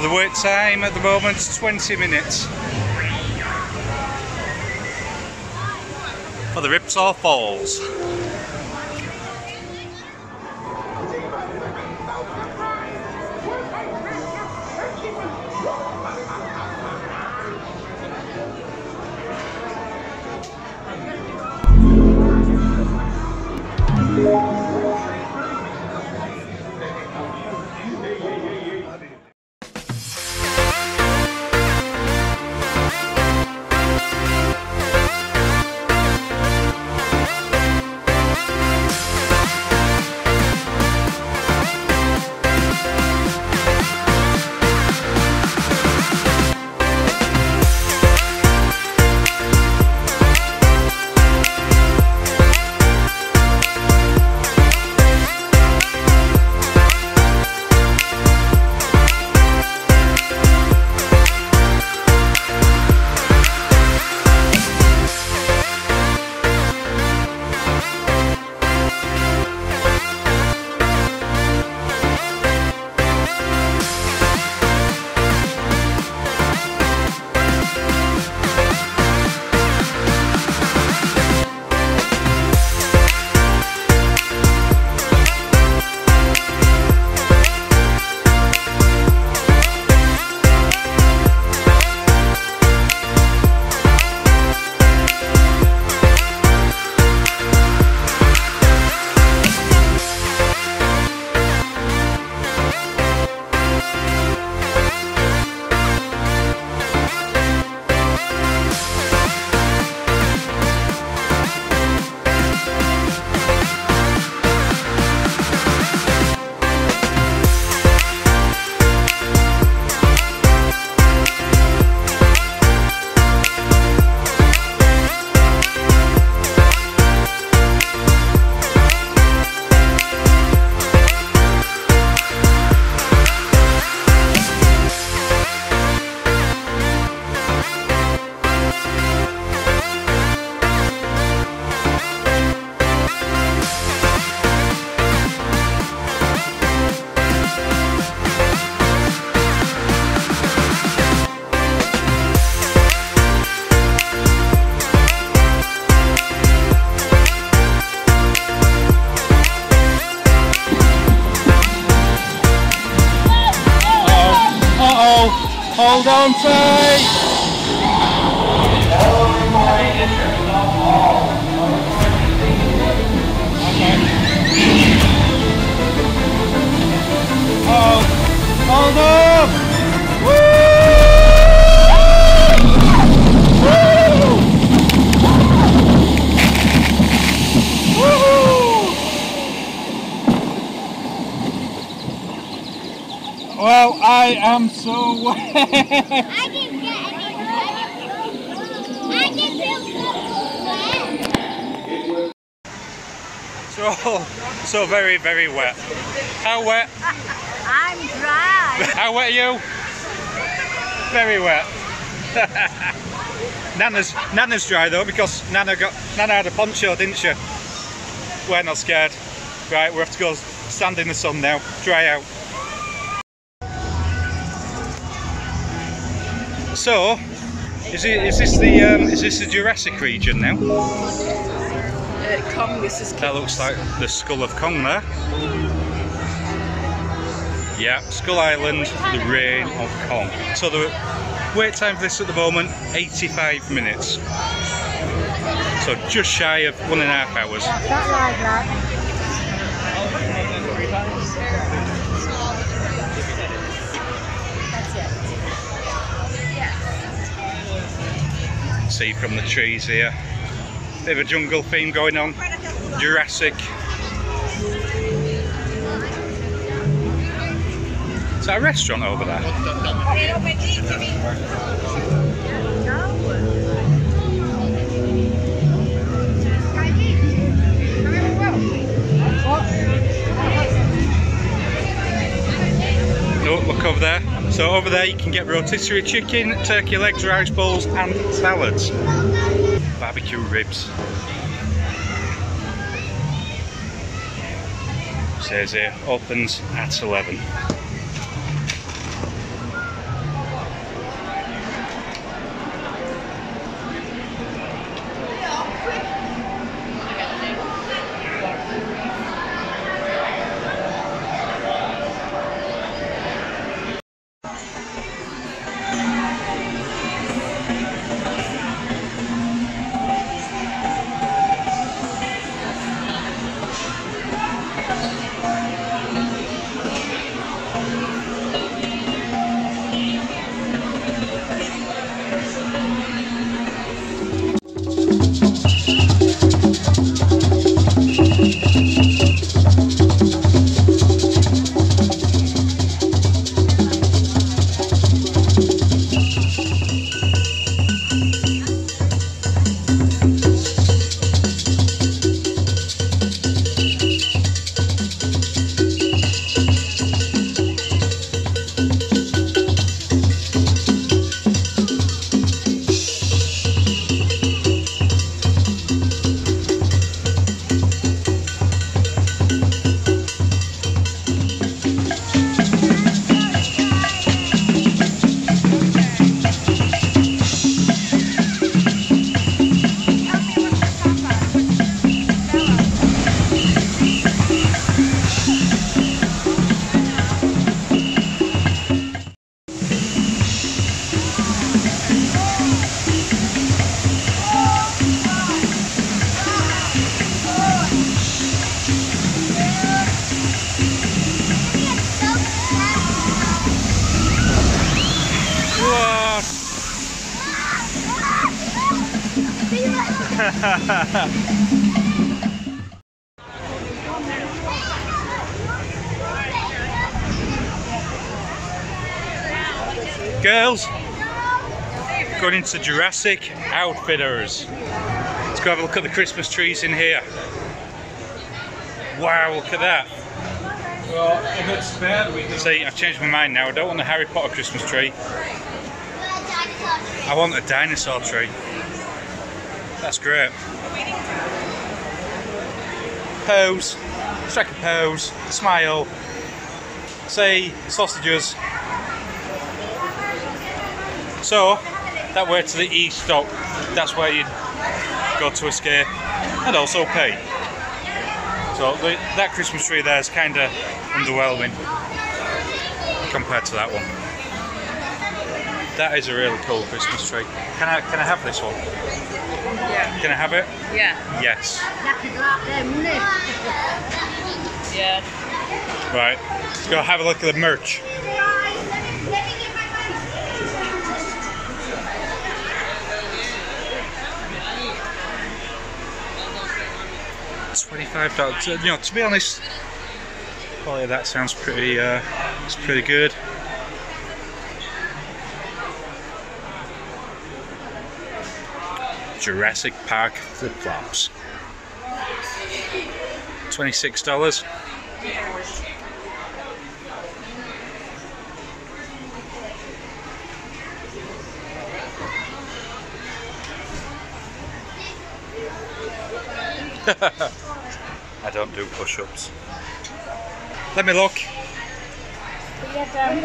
So the wait time at the moment is 20 minutes. For the Ripsaw Falls. Hold on tight! Okay. Oh, hold up! Woo! Woo! Well, I am so wet! I can get it. I can feel so wet. So very, very wet. How wet? I'm dry. How wet are you? Very wet. Nana's dry though, because Nana had a poncho, didn't she? We're not scared. Right, we have to go stand in the sun now, dry out. So, is this the Jurassic region now? Kong, this is King Cross. That looks like the Skull of Kong there. Yeah, Skull Island, the Reign of Kong. So the wait time for this at the moment, 85 minutes. So just shy of 1.5 hours. See from the trees here, bit of a jungle theme going on, Jurassic. Is that a restaurant over there? No, look over there. So over there you can get rotisserie chicken, turkey legs, rice balls and salads. Barbecue ribs. It says here, opens at 11. Girls, going into Jurassic Outfitters. Let's go have a look at the Christmas trees in here. Wow, look at that. Well, if it's spared, we can... See, I've changed my mind now. I don't want the Harry Potter Christmas tree. I want a dinosaur tree. That's great. Pose. Let's take a pose. Smile. Say sausages. So, that way to the e-stop. That's where you go to escape and also pay. So that Christmas tree there is kind of underwhelming compared to that one. That is a really cool Christmas tree. Can I have this one? Yeah. Can I have it? Yeah. Yes. Yeah. Right. Let's go have a look at the merch. $25. You know, to be honest, quality of that sounds pretty. It's pretty good. Jurassic Park flip-flops. $26. I don't do push-ups. Let me look.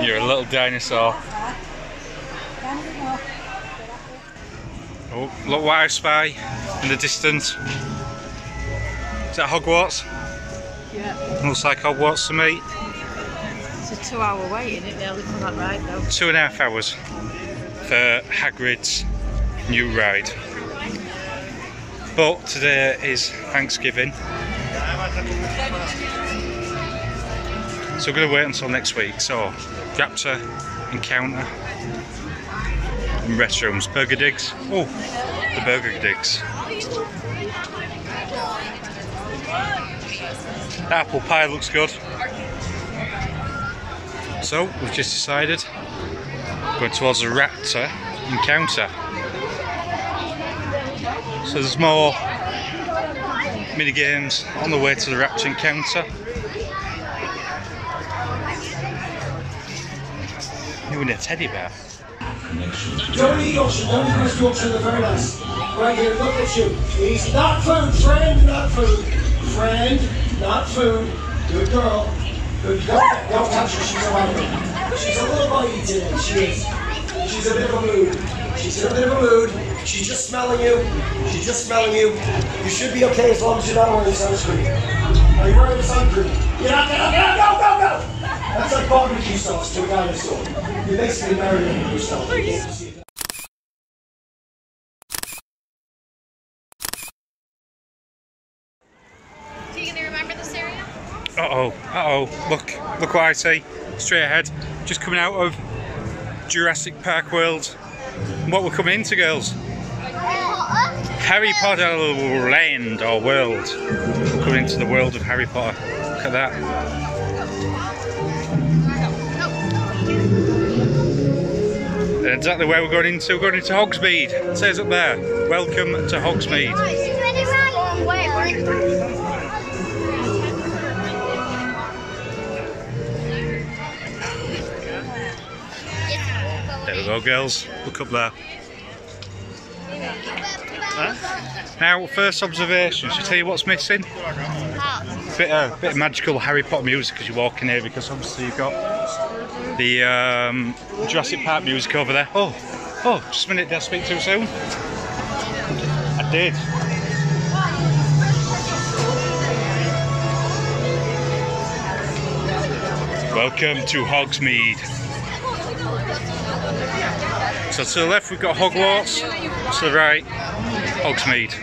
You're a little dinosaur. Oh, look what I spy in the distance. Is that Hogwarts? Yeah. Looks like Hogwarts to me. It's a 2 hour wait, isn't it? They only come that ride though. 2.5 hours for Hagrid's new ride. But today is Thanksgiving, so we're going to wait until next week. So, Raptor Encounter. And restrooms, burger digs. Oh, the burger digs. That apple pie looks good. So we've just decided going towards the Raptor Encounter. So there's more mini games on the way to the Raptor Encounter. You and a teddy bear. Don't eat ocean, don't eat this ocean, they're very nice. Right here, look at you. He's not food, friend, not food. Friend, not food. Good girl. Good girl. Don't touch her, she's a wiper. She's a little bitey today, she is. She's a bit of a mood. She's in a bit of a mood. She's just smelling you. She's just smelling you. You should be okay as long as you're not wearing sunscreen. Are you wearing sunscreen? Get out, get out, get out, go, go, go! That's like barbecue sauce to a dinosaur. You're basically marinating yourself. Do you gonna remember this area? Uh oh. Look what I see. Straight ahead. Just coming out of Jurassic Park World. And what we're coming into, girls? Harry Potter Land or World. We're coming into the world of Harry Potter. Look at that. Exactly where we're going into. We're going into Hogsmeade. It says up there, welcome to Hogsmeade. There we go, girls. Look up there. Now, first observation. Should I tell you what's missing? A bit of magical Harry Potter music as you walk in here, because obviously you've got the Jurassic Park music over there. Oh, just a minute, did I speak too soon? I did. Welcome to Hogsmeade. So to the left we've got Hogwarts, to the right, Hogsmeade.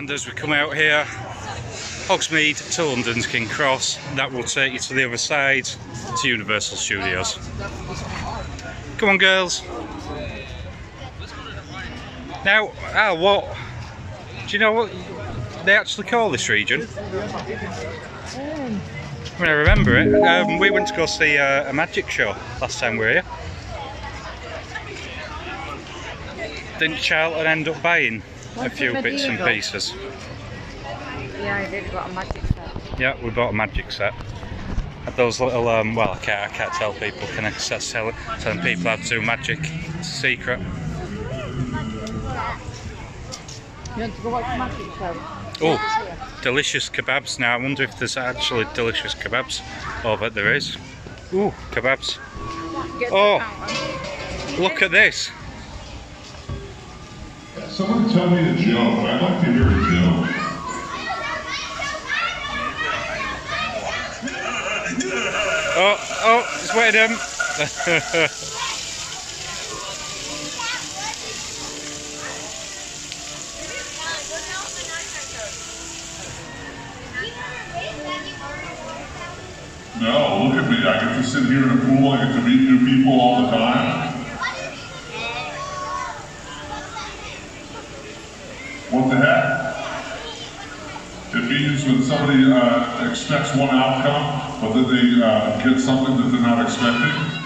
Islanders we come out here, Hogsmeade to London's King Cross, that will take you to the other side to Universal Studios. Come on girls. Now, what? Do you know what they actually call this region? When I remember it, we went to go see a magic show last time we were here. Didn't Charlton end up buying a few bits and pieces? Yeah, I did. We got a magic set. Yeah, we bought a magic set. Had those little, well, I can't tell people, can I? Telling people how to do magic. It's a secret. You want to go watch the magic show? Oh, delicious kebabs. Now, I wonder if there's actually delicious kebabs. Oh, I bet there is. Ooh, kebabs. Oh, look at this. Someone tell me the joke. I'd like to hear a joke. Oh, it's waiting. No, look at me. I get to sit here in a pool. I get to meet new people all the time. What the heck? It means when somebody expects one outcome, but then they get something that they're not expecting.